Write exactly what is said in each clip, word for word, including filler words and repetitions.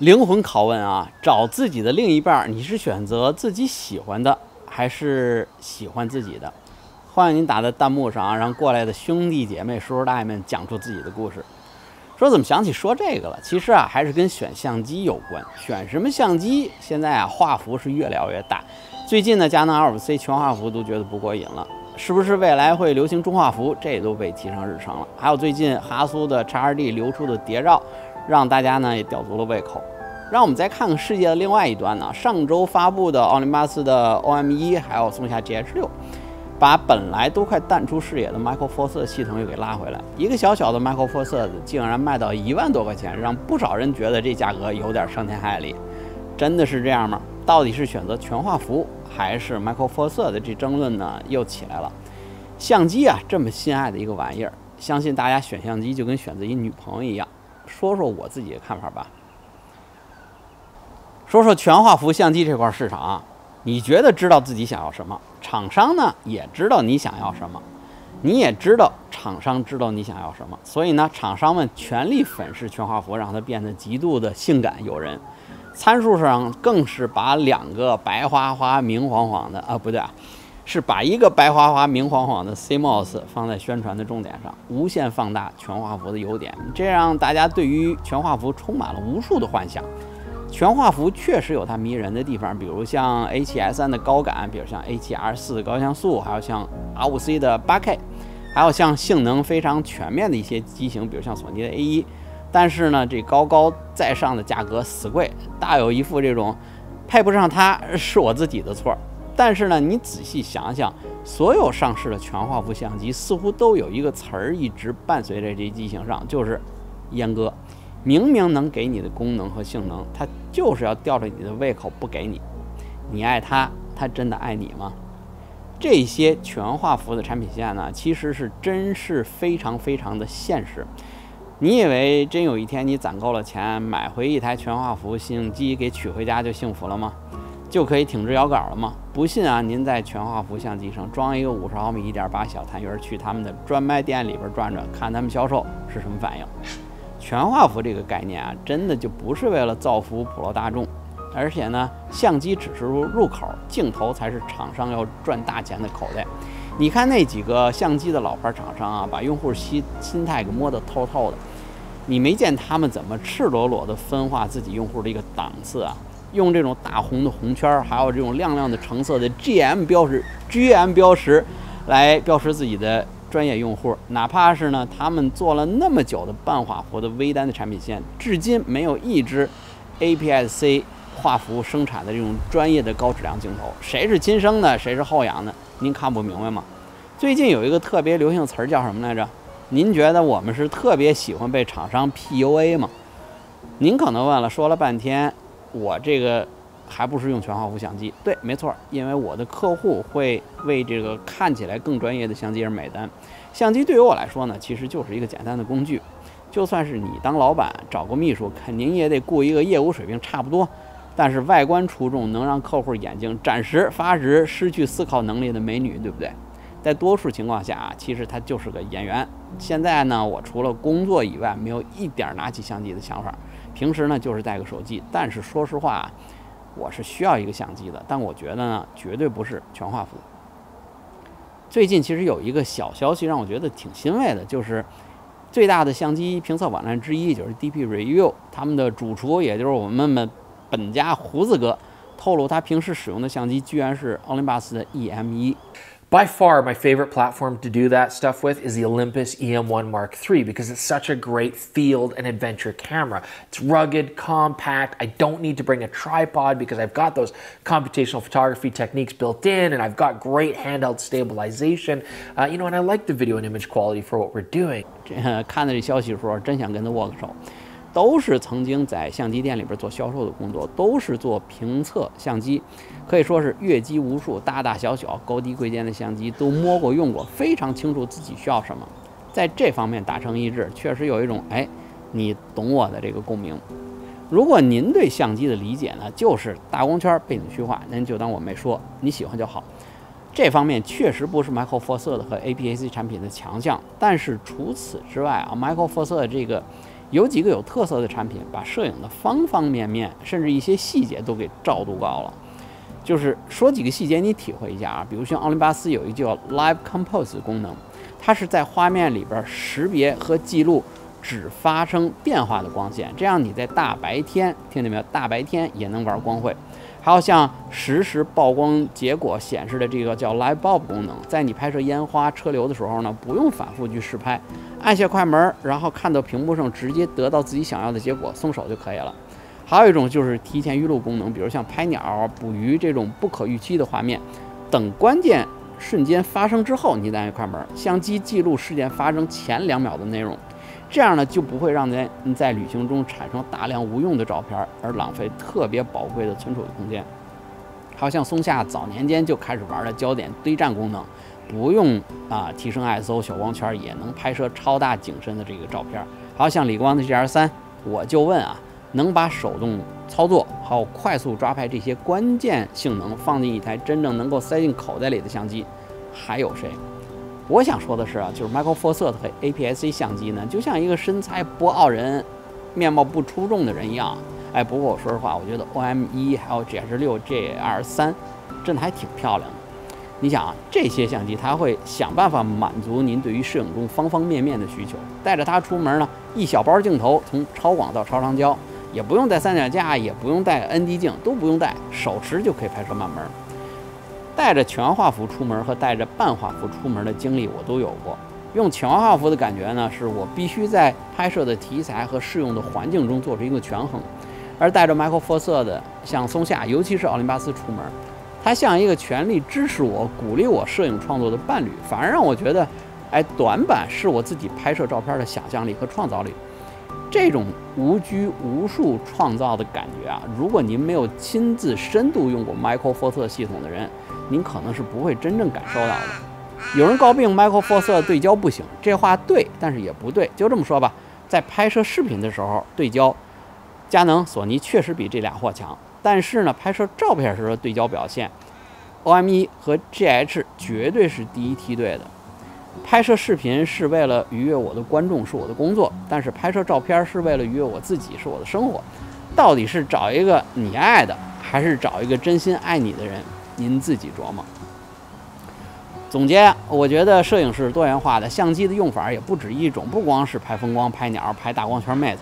灵魂拷问啊，找自己的另一半，你是选择自己喜欢的，还是喜欢自己的？欢迎您打在弹幕上啊，让过来的兄弟姐妹、叔叔大爷们讲出自己的故事。说怎么想起说这个了？其实啊，还是跟选相机有关。选什么相机？现在啊，画幅是越聊越大。最近呢，佳能 二五 C 全画幅都觉得不过瘾了，是不是未来会流行中画幅？这都被提上日程了。还有最近哈苏的 X R D 流出的谍照。 让大家呢也吊足了胃口。让我们再看看世界的另外一端呢。上周发布的奥林巴斯的 O M 一， 还有松下 G H 六， 把本来都快淡出视野的 Micro Four Thirds 系统又给拉回来。一个小小的 Micro Four Thirds 竟然卖到一万多块钱，让不少人觉得这价格有点伤天害理。真的是这样吗？到底是选择全画幅还是 Micro Four Thirds 的这争论呢又起来了。相机啊，这么心爱的一个玩意儿，相信大家选相机就跟选择一女朋友一样。 说说我自己的看法吧。说说全画幅相机这块市场啊，你觉得知道自己想要什么？厂商呢也知道你想要什么，你也知道厂商知道你想要什么，所以呢，厂商们全力粉饰全画幅，让它变得极度的性感诱人。参数上更是把两个白花花、明晃晃的啊，不对啊，是把一个白花花、明晃晃的 C M O S 放在宣传的重点上，无限放大全画幅的优点，这让大家对于全画幅充满了无数的幻想。全画幅确实有它迷人的地方，比如像 A 七 S 三 的高感，比如像 A 七 R 四 的高像素，还有像 R 五 C 的 八 K， 还有像性能非常全面的一些机型，比如像索尼的 A 一。但是呢，这高高在上的价格死贵，大有一副这种配不上它是我自己的错。但是呢，你仔细想想，所有上市的全画幅相机似乎都有一个词儿一直伴随在这机型上，就是阉割。明明能给你的功能和性能，它就是要吊着你的胃口不给你。你爱它，它真的爱你吗？这些全画幅的产品线呢，其实是真是非常非常的现实。你以为真有一天你攒够了钱，买回一台全画幅相机给取回家就幸福了吗？ 就可以挺直摇杆了吗？不信啊，您在全画幅相机上装一个五十毫米一点八小弹圆，去他们的专卖店里边转转，看他们销售是什么反应。全画幅这个概念啊，真的就不是为了造福普罗大众，而且呢，相机只是入口，镜头才是厂商要赚大钱的口袋。你看那几个相机的老牌厂商啊，把用户心心态给摸得透透的，你没见他们怎么赤裸裸地分化自己用户的一个档次啊？ 用这种大红的红圈，还有这种亮亮的橙色的 G M 标识、G M 标识，来标识自己的专业用户。哪怕是呢，他们做了那么久的半画幅的微单的产品线，至今没有一支 A P S C 画幅生产的这种专业的高质量镜头。谁是亲生的，谁是后养的，您看不明白吗？最近有一个特别流行的词儿叫什么来着？您觉得我们是特别喜欢被厂商 P U A 吗？您可能问了，说了半天。 我这个还不是用全画幅相机，对，没错，因为我的客户会为这个看起来更专业的相机而买单。相机对于我来说呢，其实就是一个简单的工具。就算是你当老板找个秘书，肯定也得雇一个业务水平差不多，但是外观出众，能让客户眼睛暂时发直、失去思考能力的美女，对不对？在多数情况下啊，其实他就是个演员。现在呢，我除了工作以外，没有一点拿起相机的想法。 平时呢就是带个手机，但是说实话，我是需要一个相机的，但我觉得呢绝对不是全画幅。最近其实有一个小消息让我觉得挺欣慰的，就是最大的相机评测网站之一就是 D P Review， 他们的主厨也就是我们们本家胡子哥透露，他平时使用的相机居然是奥林巴斯的 E M 一。 By far, my favorite platform to do that stuff with is the Olympus E M one Mark three because it's such a great field and adventure camera. It's rugged, compact. I don't need to bring a tripod because I've got those computational photography techniques built in and I've got great handheld stabilization. Uh, you know, and I like the video and image quality for what we're doing. 看到这消息的时候，真想跟他握个手。都是曾经在相机店里边做销售的工作，都是做评测相机。 可以说是阅机无数，大大小小、高低贵贱的相机都摸过、用过，非常清楚自己需要什么。在这方面达成一致，确实有一种哎，你懂我的这个共鸣。如果您对相机的理解呢，就是大光圈、背景虚化，您就当我没说，你喜欢就好。这方面确实不是 Micro Four Thirds 和 A P S C 产品的强项，但是除此之外啊，Micro Four Thirds 这个有几个有特色的产品，把摄影的方方面面，甚至一些细节都给照度高了。就是说几个细节，你体会一下啊。比如像奥林巴斯有一个叫 Live Compose 的功能，它是在画面里边识别和记录只发生变化的光线，这样你在大白天，听见没有？大白天也能玩光绘。还有像实时曝光结果显示的这个叫 Live Bulb 功能，在你拍摄烟花车流的时候呢，不用反复去试拍，按下快门，然后看到屏幕上直接得到自己想要的结果，松手就可以了。还有一种就是提前预录功能，比如像拍鸟、捕鱼这种不可预期的画面，等关键瞬间发生之后，你再按快门，相机记录事件发生前两秒的内容，这样呢就不会让您在旅行中产生大量无用的照片，而浪费特别宝贵的存储的空间。还有像松下早年间就开始玩的焦点堆栈功能，不用啊、呃、提升 I S O 小光圈也能拍摄超大景深的这个照片。还有像理光的 G R 三，我就问啊。能把手动操作还有快速抓拍这些关键性能放进一台真正能够塞进口袋里的相机，还有谁？我想说的是啊，就是 Micro Four Thirds 和 A P S C 相机呢，就像一个身材不傲人、面貌不出众的人一样。哎，不过我说实话，我觉得 O M 一 还有 G S 六、G R 三真的还挺漂亮的。你想啊，这些相机它会想办法满足您对于摄影中方方面面的需求。带着它出门呢，一小包镜头从超广到超长焦。也不用带三脚架，也不用带 N D 镜，都不用带，手持就可以拍摄慢门。带着全画幅出门和带着半画幅出门的经历我都有过。用全画幅的感觉呢，是我必须在拍摄的题材和适用的环境中做出一个权衡。而带着 Micro Four Thirds 的，像松下，尤其是奥林巴斯出门，它像一个全力支持我、鼓励我摄影创作的伴侣，反而让我觉得，哎，短板是我自己拍摄照片的想象力和创造力。这种无拘无束创造的感觉啊，如果您没有亲自深度用过 Micro Four Thirds 系统的人，您可能是不会真正感受到的。有人诟病 Micro Four Thirds 对焦不行，这话对，但是也不对。就这么说吧，在拍摄视频的时候，对焦，佳能、索尼确实比这俩货强，但是呢，拍摄照片时的对焦表现 ，O M 一 和 G H 绝对是第一梯队的。拍摄视频是为了愉悦我的观众，是我的工作；但是拍摄照片是为了愉悦我自己，是我的生活。到底是找一个你爱的，还是找一个真心爱你的人？您自己琢磨。总结，我觉得摄影是多元化的，相机的用法也不止一种，不光是拍风光、拍鸟、拍大光圈妹子。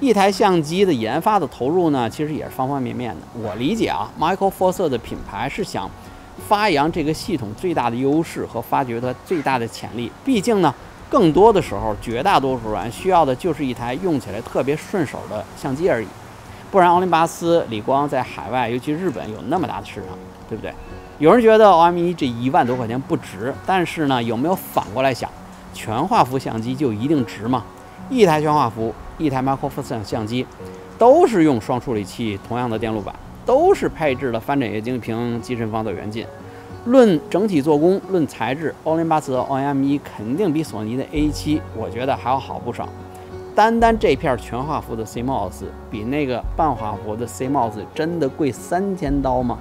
一台相机的研发的投入呢，其实也是方方面面的。我理解啊 ，Micro Four Thirds 的品牌是想发扬这个系统最大的优势和发掘它最大的潜力。毕竟呢，更多的时候，绝大多数人需要的就是一台用起来特别顺手的相机而已。不然，奥林巴斯、理光在海外，尤其日本有那么大的市场，对不对？有人觉得 O M 一 这一万多块钱不值，但是呢，有没有反过来想，全画幅相机就一定值吗？一台全画幅，一台 Micro Four Thirds 相机，都是用双处理器，同样的电路板。都是配置了翻展液晶屏、机身防抖远近。论整体做工、论材质，奥林巴斯的 O M 一 肯定比索尼的 A 七，我觉得还要好不少。单单这片全画幅的 C M O S， 比那个半画幅的 C M O S 真的贵三千刀吗？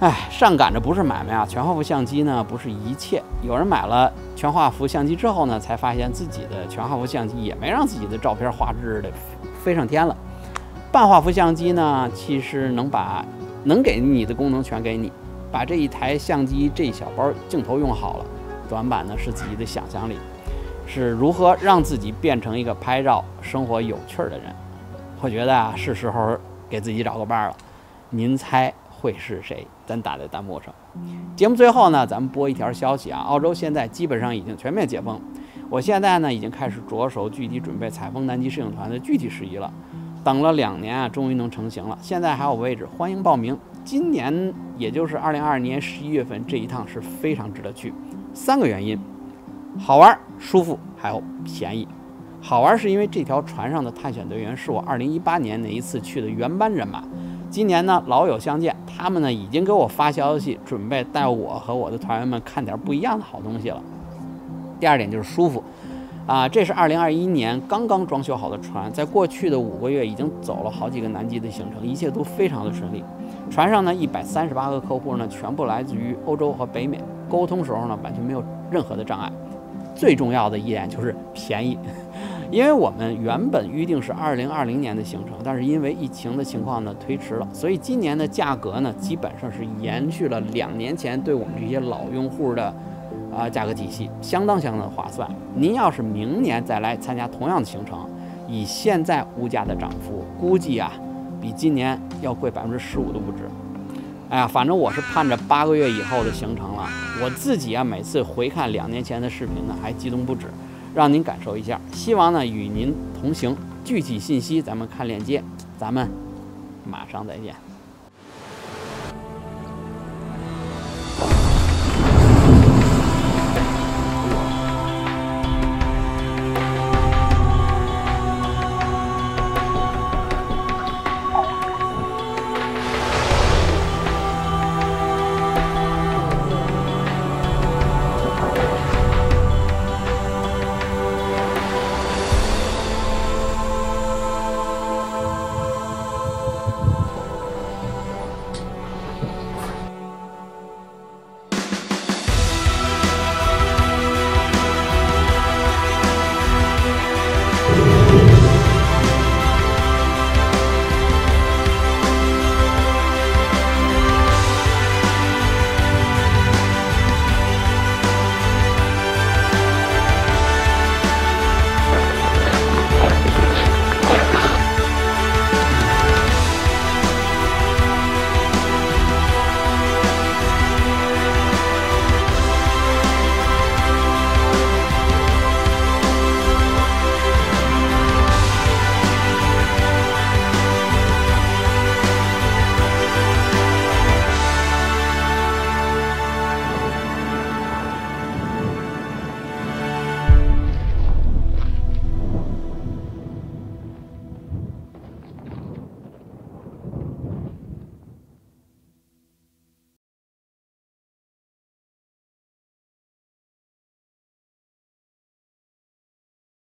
哎，上赶着不是买卖啊！全画幅相机呢，不是一切。有人买了全画幅相机之后呢，才发现自己的全画幅相机也没让自己的照片画质的飞上天了。半画幅相机呢，其实能把能给你的功能全给你，把这一台相机这一小包镜头用好了。短板呢是自己的想象力，是如何让自己变成一个拍照生活有趣儿的人。我觉得啊，是时候给自己找个伴儿了。您猜会是谁？咱打在弹幕上。节目最后呢，咱们播一条消息啊，澳洲现在基本上已经全面解封。我现在呢已经开始着手具体准备采风南极摄影团的具体事宜了。等了两年啊，终于能成型了。现在还有位置，欢迎报名。今年也就是二零二二年十一月份，这一趟是非常值得去。三个原因：好玩、舒服，还有便宜。好玩是因为这条船上的探险队员是我二零一八年那一次去的原班人马。今年呢，老友相见，他们呢已经给我发消息，准备带我和我的团员们看点不一样的好东西了。第二点就是舒服。啊，这是二零二一年刚刚装修好的船，在过去的五个月已经走了好几个南极的行程，一切都非常的顺利。船上呢，一百三十八个客户呢，全部来自于欧洲和北美，沟通时候呢，完全没有任何的障碍。最重要的一点就是便宜，因为我们原本预定是二零二零年的行程，但是因为疫情的情况呢推迟了，所以今年的价格呢基本上是延续了两年前对我们这些老用户的啊、呃、价格体系，相当相当划算。您要是明年再来参加同样的行程，以现在物价的涨幅，估计啊比今年要贵百分之十五都不止。 哎呀，反正我是盼着八个月以后的行程了。我自己啊，每次回看两年前的视频呢，还激动不止，让您感受一下。希望呢与您同行。具体信息咱们看链接，咱们马上再见。